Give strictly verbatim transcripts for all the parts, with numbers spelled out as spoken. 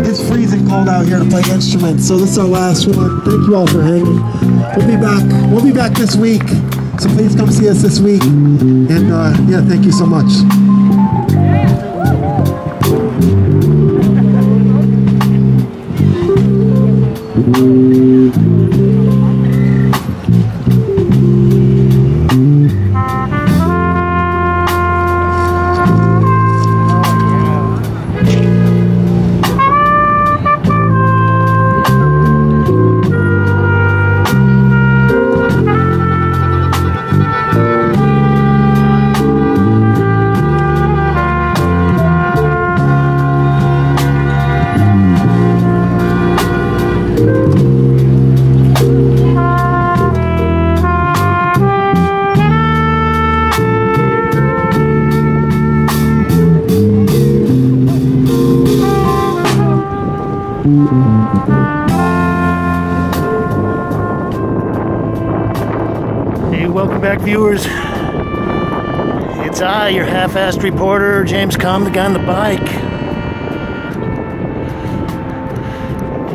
It's freezing cold out here to play instruments, so this is our last one. Thank you all for hanging. We'll be back. We'll be back this week. So please come see us this week. And uh, yeah, thank you so much. Viewers, it's I, your half-assed reporter, James Kalm, the guy on the bike.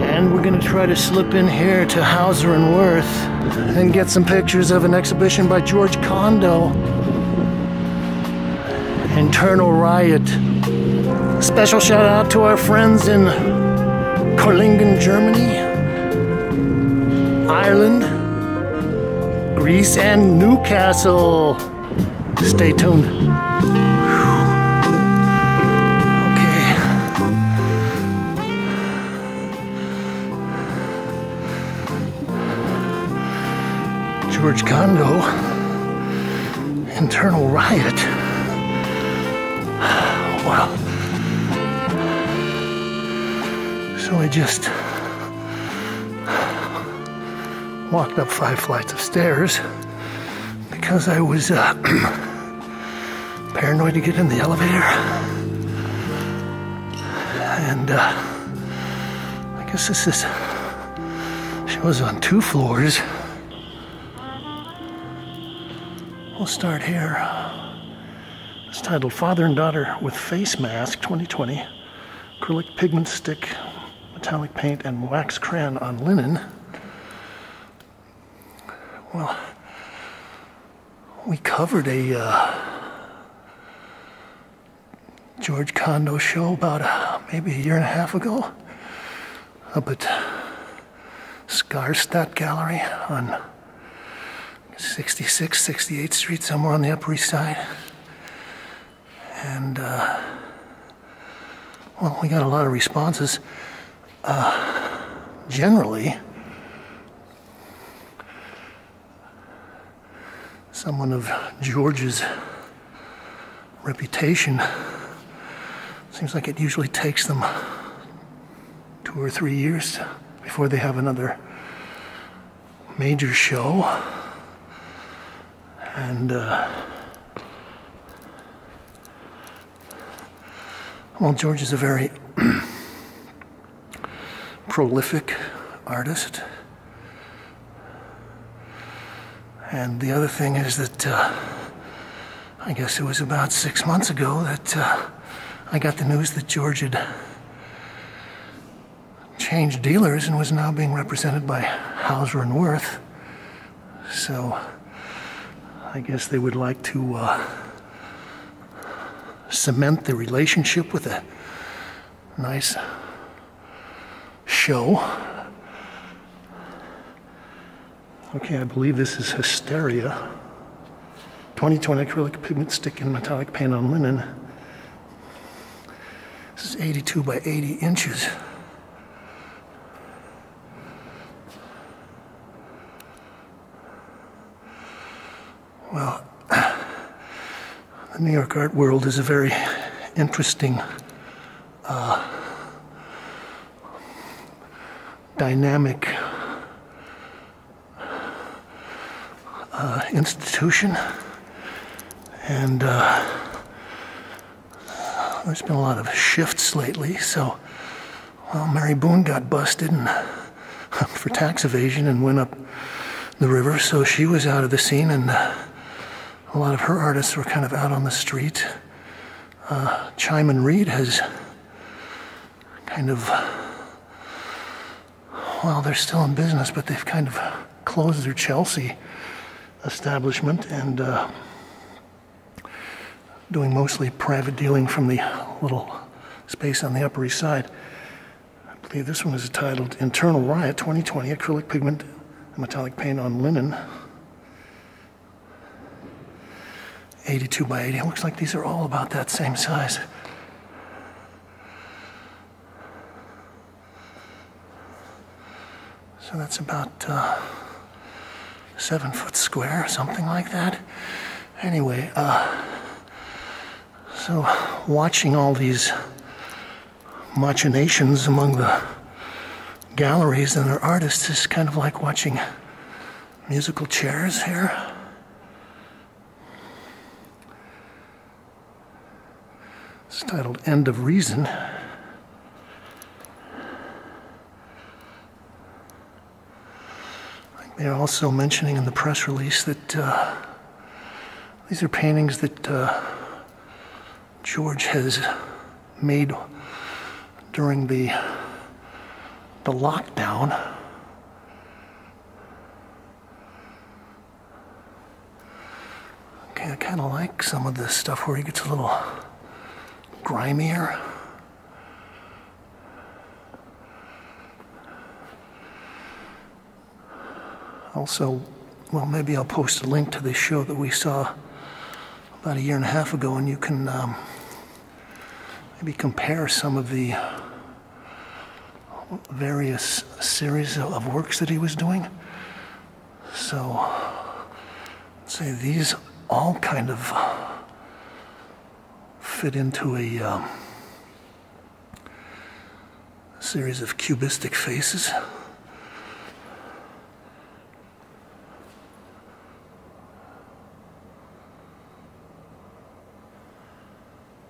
And we're going to try to slip in here to Hauser and Wirth and get some pictures of an exhibition by George Condo, Internal Riot. A special shout out to our friends in Corlingen, Germany, Ireland, Greece, and Newcastle. Stay tuned. Okay. George Condo, Internal Riot. Wow. So I just walked up five flights of stairs because I was uh, paranoid to get in the elevator. And uh, I guess this is, she was on two floors. We'll start here. It's titled Father and Daughter with Face Mask twenty twenty, acrylic pigment stick, metallic paint, and wax crayon on linen. Well, we covered a uh, George Condo show about uh, maybe a year and a half ago up at Skarstedt Gallery on sixty-sixth, sixty-eighth Street, somewhere on the Upper East Side. And, uh, well, we got a lot of responses. Uh, generally, someone of George's reputation, seems like it usually takes them two or three years before they have another major show. And, uh, well, George is a very prolific artist. And the other thing is that, uh, I guess it was about six months ago that uh, I got the news that George had changed dealers and was now being represented by Hauser and Wirth. So I guess they would like to uh, cement the relationship with a nice show. Okay, I believe this is Hysteria. twenty twenty acrylic pigment stick and metallic paint on linen. This is eighty-two by eighty inches. Well, the New York art world is a very interesting, uh, dynamic Uh, institution, and uh, there's been a lot of shifts lately. So, well, Mary Boone got busted and, uh, for tax evasion and went up the river, so she was out of the scene, and uh, a lot of her artists were kind of out on the street. Uh, Cheim and Read has kind of, well, they're still in business, but they've kind of closed their Chelsea establishment and uh, doing mostly private dealing from the little space on the Upper East Side. I believe this one is titled Internal Riot twenty twenty, acrylic pigment and metallic paint on linen. eighty-two by eighty. It looks like these are all about that same size. So that's about uh, seven foot square, something like that. Anyway, uh, so watching all these machinations among the galleries and their artists is kind of like watching musical chairs here. It's titled End of Reason. They're also mentioning in the press release that uh, these are paintings that uh, George has made during the, the lockdown. Okay, I kind of like some of this stuff where he gets a little grimier. Also, well, maybe I'll post a link to this show that we saw about a year and a half ago, and you can um, maybe compare some of the various series of works that he was doing. So, let's say these all kind of fit into a um, series of cubistic faces.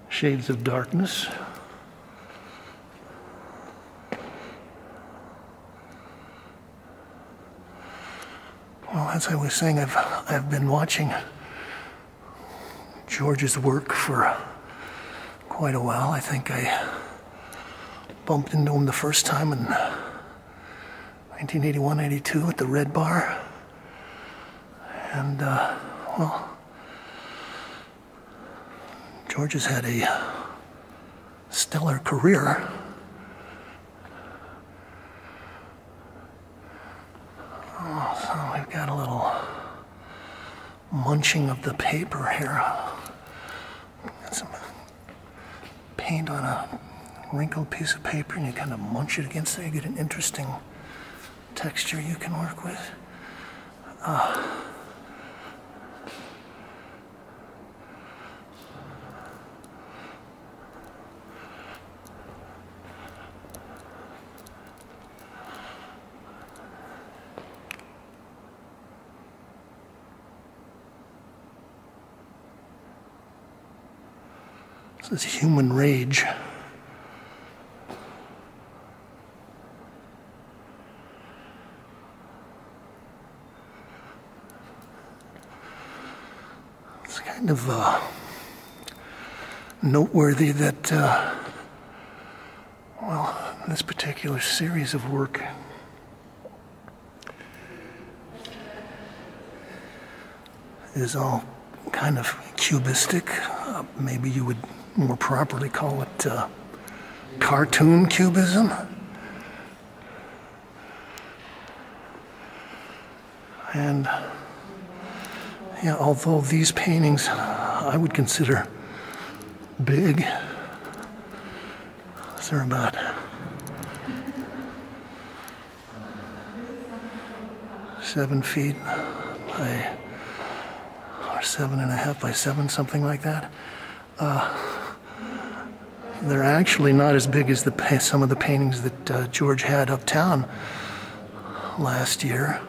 Shades of Darkness. Well, as I was saying, I've, I've been watching George's work for quite a while. I think I bumped into him the first time in nineteen eighty-one eighty-two at the Red Bar. And, uh, well, George has had a stellar career. Oh, so we've got a little munching of the paper here. Got some paint on a wrinkled piece of paper, and you kind of munch it against there. You get an interesting texture you can work with. Uh, This Human Rage. It's kind of uh, noteworthy that, uh, well, this particular series of work is all kind of cubistic. Uh, maybe you would more properly call it uh, cartoon cubism. And yeah, although these paintings I would consider big, they're about seven feet by, or seven and a half by seven, something like that. Uh, They're actually not as big as the some of the paintings that uh, George had uptown last year.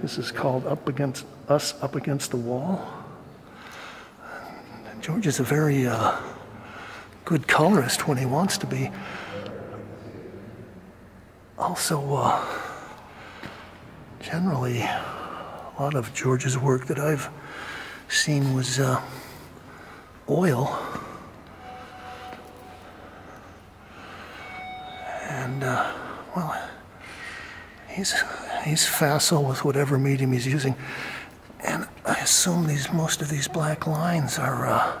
This is called Up Against Us, Up Against the Wall. And George is a very uh, good colorist when he wants to be. Also, uh, generally, a lot of George's work that I've seen was uh, oil, He's, he's facile with whatever medium he's using. And I assume these most of these black lines are uh,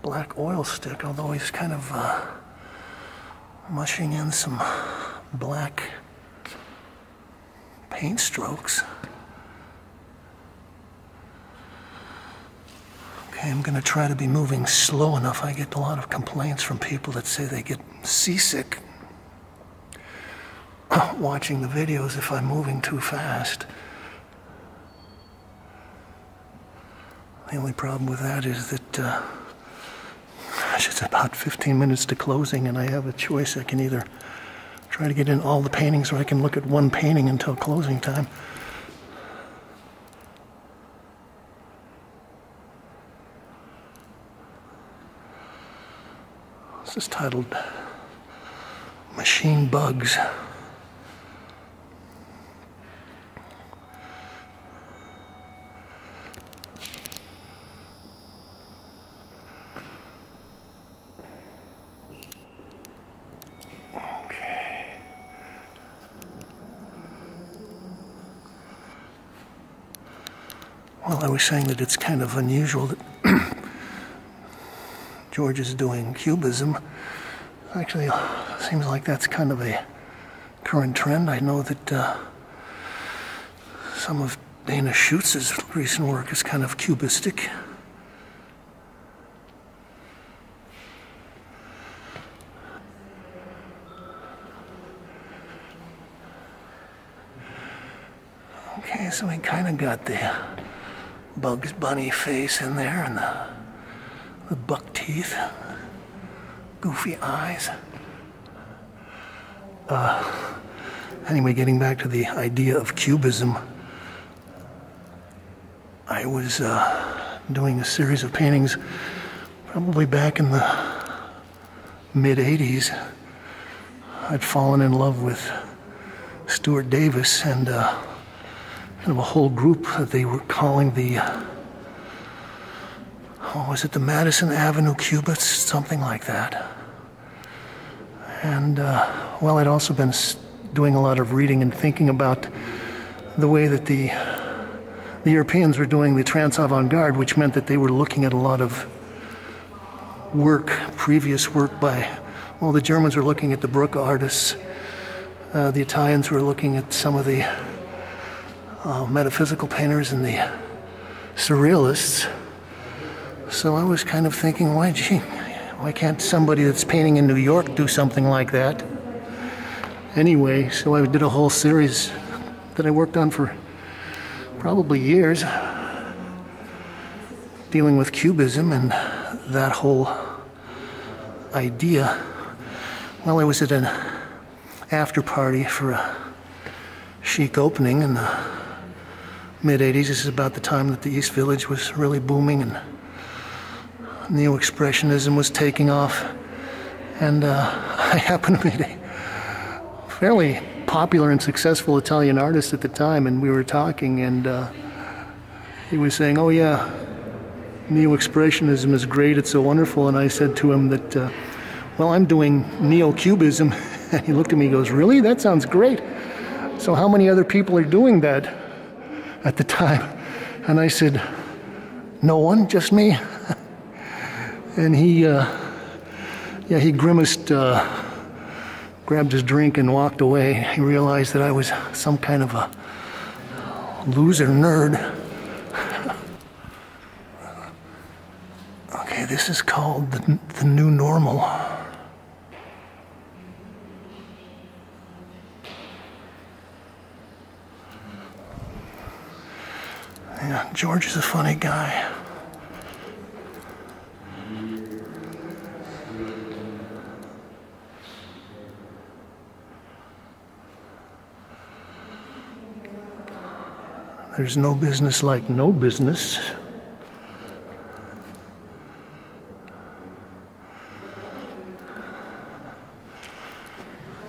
black oil stick, although he's kind of uh, mushing in some black paint strokes. Okay, I'm gonna try to be moving slow enough. I get a lot of complaints from people that say they get seasick watching the videos if I'm moving too fast. The only problem with that is that uh, it's about fifteen minutes to closing, and I have a choice. I can either try to get in all the paintings, or I can look at one painting until closing time. This is titled Machine Bugs. Well, I was saying that it's kind of unusual that George is doing cubism. Actually, it seems like that's kind of a current trend. I know that uh, some of Dana Schutz's recent work is kind of cubistic. Okay, so we kind of got the Bugs Bunny face in there, and the, the buck teeth, goofy eyes. Uh, anyway, getting back to the idea of cubism, I was uh, doing a series of paintings probably back in the mid eighties. I'd fallen in love with Stuart Davis and uh, kind of a whole group that they were calling the, oh, was it the Madison Avenue Cubists, something like that. And, uh, well, I'd also been doing a lot of reading and thinking about the way that the, the Europeans were doing the trans-avant-garde, which meant that they were looking at a lot of work, previous work by, well, the Germans were looking at the Brücke artists, uh, the Italians were looking at some of the Uh, metaphysical painters and the surrealists. So I was kind of thinking, why, gee, why can't somebody that's painting in New York do something like that? Anyway, so I did a whole series that I worked on for probably years, dealing with cubism and that whole idea. Well, I was at an after party for a chic opening in the mid eighties. This is about the time that the East Village was really booming and Neo-Expressionism was taking off. And uh, I happened to meet a fairly popular and successful Italian artist at the time, and we were talking, and uh, he was saying, oh yeah, Neo-Expressionism is great, it's so wonderful. And I said to him that, uh, well, I'm doing Neo-Cubism. And he looked at me and goes, really? That sounds great. So how many other people are doing that at the time? And I said, no one, just me. And he, uh, yeah, he grimaced, uh, grabbed his drink and walked away. He realized that I was some kind of a loser nerd. Okay, this is called the, the New Normal. Yeah, George is a funny guy. There's no business like no business.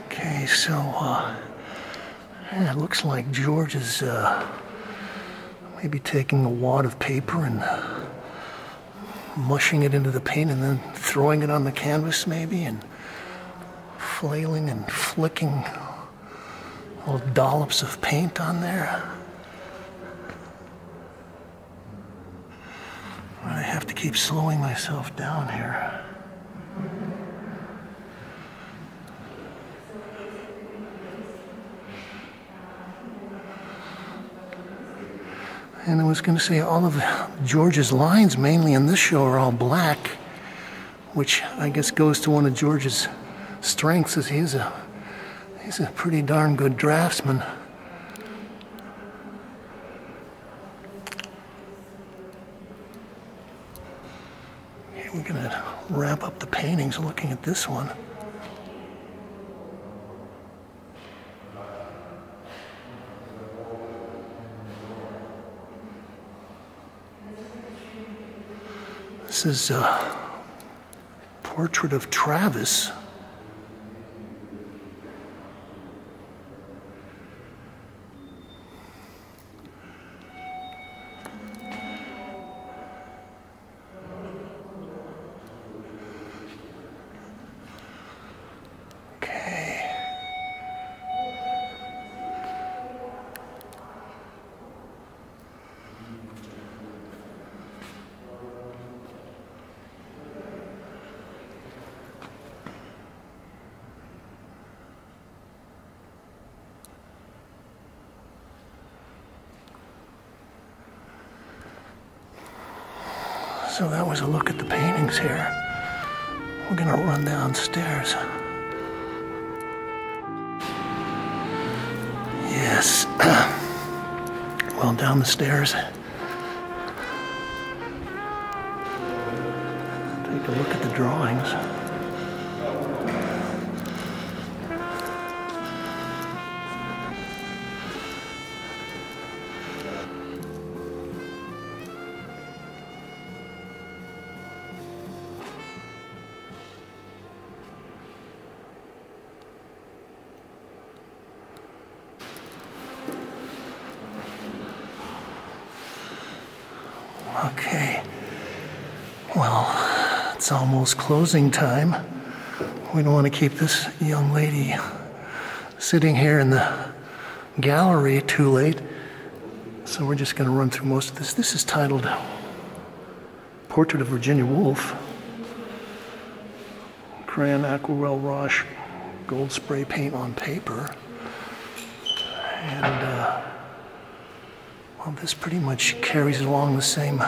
Okay, so uh, yeah, it looks like George is uh, maybe taking a wad of paper and mushing it into the paint and then throwing it on the canvas maybe, and flailing and flicking little dollops of paint on there. I have to keep slowing myself down here. And I was going to say, all of George's lines, mainly in this show, are all black, which I guess goes to one of George's strengths, is he's a, he's a pretty darn good draftsman. Okay, we're going to wrap up the paintings looking at this one. This is a portrait of Travis. Okay. So that was a look at the paintings here. We're gonna run downstairs. Yes. Well, down the stairs. Take a look at the drawings. Okay, well, it's almost closing time. We don't want to keep this young lady sitting here in the gallery too late. So we're just going to run through most of this. This is titled Portrait of Virginia Woolf. Crayon, aquarelle, wash, gold spray paint on paper. And, uh, well, this pretty much carries along the same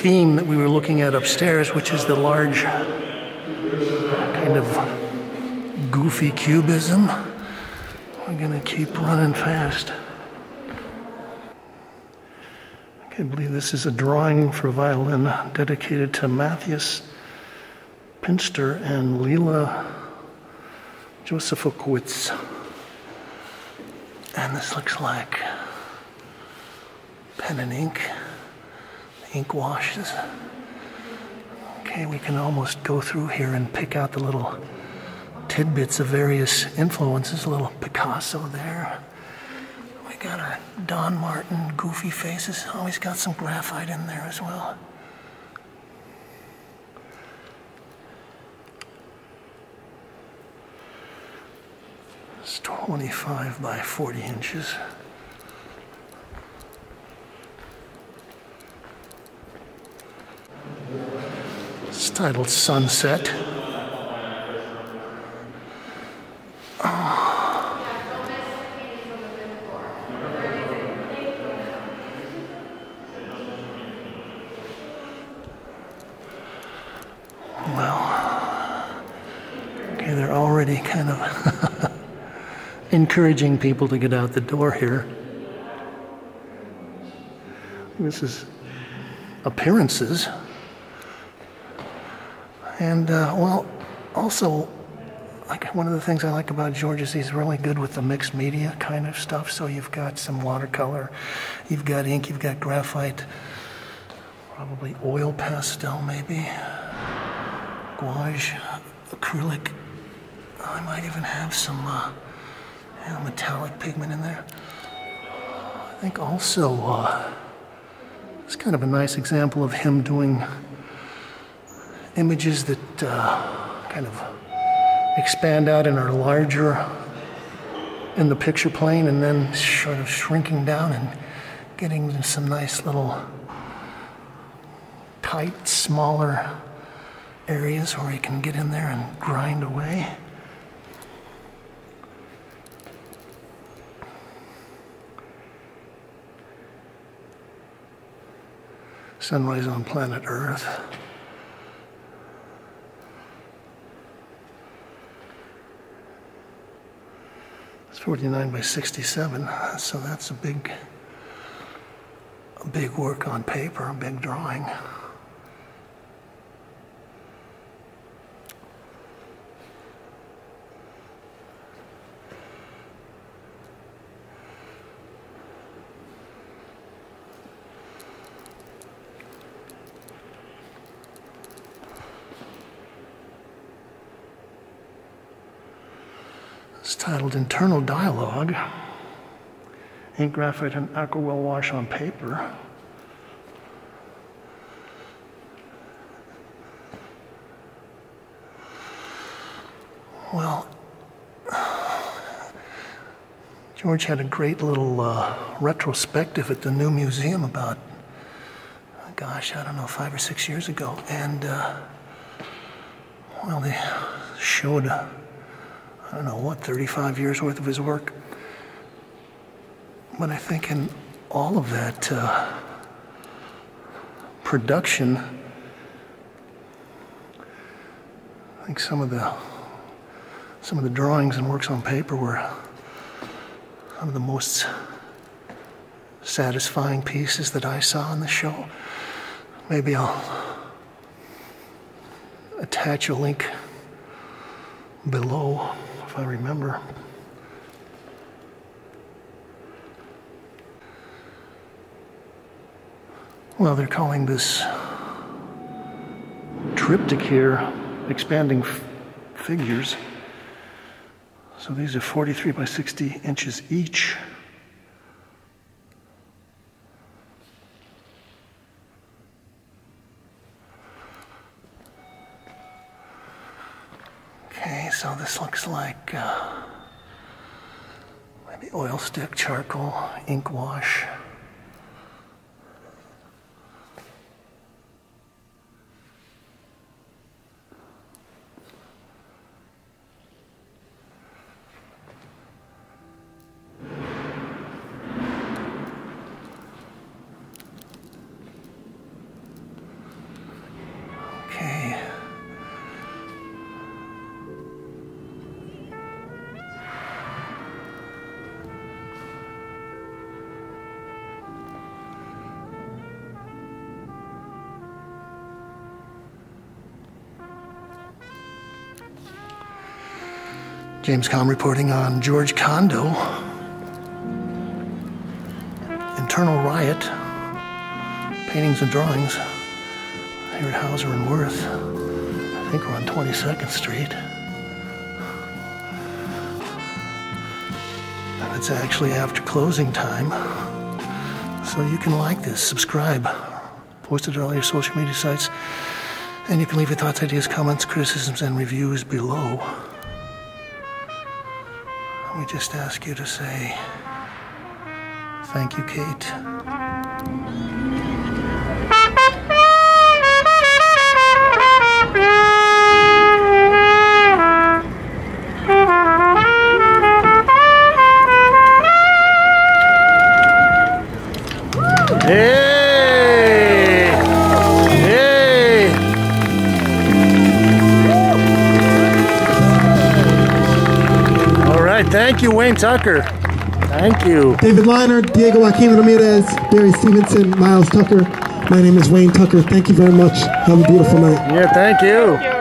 theme that we were looking at upstairs, which is the large kind of goofy cubism. We're gonna keep running fast. I can't believe this is a drawing for violin dedicated to Matthias Pinster and Leila Josefowicz. And this looks like pen and ink, ink washes. Okay, we can almost go through here and pick out the little tidbits of various influences. A little Picasso there. We got our Don Martin goofy faces. Oh, he's got some graphite in there as well. It's twenty-five by forty inches. It's titled Sunset. Oh. Well, okay, they're already kind of encouraging people to get out the door here. This is appearances. And, uh, well, also, like, one of the things I like about George is he's really good with the mixed media kind of stuff. So you've got some watercolor, you've got ink, you've got graphite, probably oil pastel maybe, gouache, acrylic. I might even have some uh, you know, metallic pigment in there. I think also, uh, it's kind of a nice example of him doing images that uh, kind of expand out and are larger in the picture plane and then sort of shrinking down and getting some nice little tight, smaller areas where you can get in there and grind away. Sunrise on planet Earth. It's forty-nine by sixty-seven, so that's a big, a big work on paper, a big drawing. Titled Internal Dialogue, ink graphite and aquarelle wash on paper. Well, George had a great little uh, retrospective at the New Museum about, gosh, I don't know, five or six years ago, and uh, well, they showed Uh, I don't know what, thirty-five years worth of his work. But I think in all of that uh, production, I think some of the some of the drawings and works on paper were some of the most satisfying pieces that I saw in the show. Maybe I'll attach a link below, if I remember. Well, they're calling this triptych here expanding figures. So these are forty-three by sixty inches each. So this looks like uh, maybe oil stick, charcoal, ink wash. James Kalm reporting on George Condo, Internal Riot, paintings and drawings here at Hauser and Wirth. I think we're on twenty-second street. And it's actually after closing time. So you can like this, subscribe, post it on all your social media sites, and you can leave your thoughts, ideas, comments, criticisms, and reviews below. We just ask you to say, thank you, Kate. Thank you, Wayne Tucker. Thank you. David Liner, Diego Joaquin Ramirez, Barry Stevenson, Miles Tucker. My name is Wayne Tucker. Thank you very much. Have a beautiful night. Yeah, thank you. Thank you.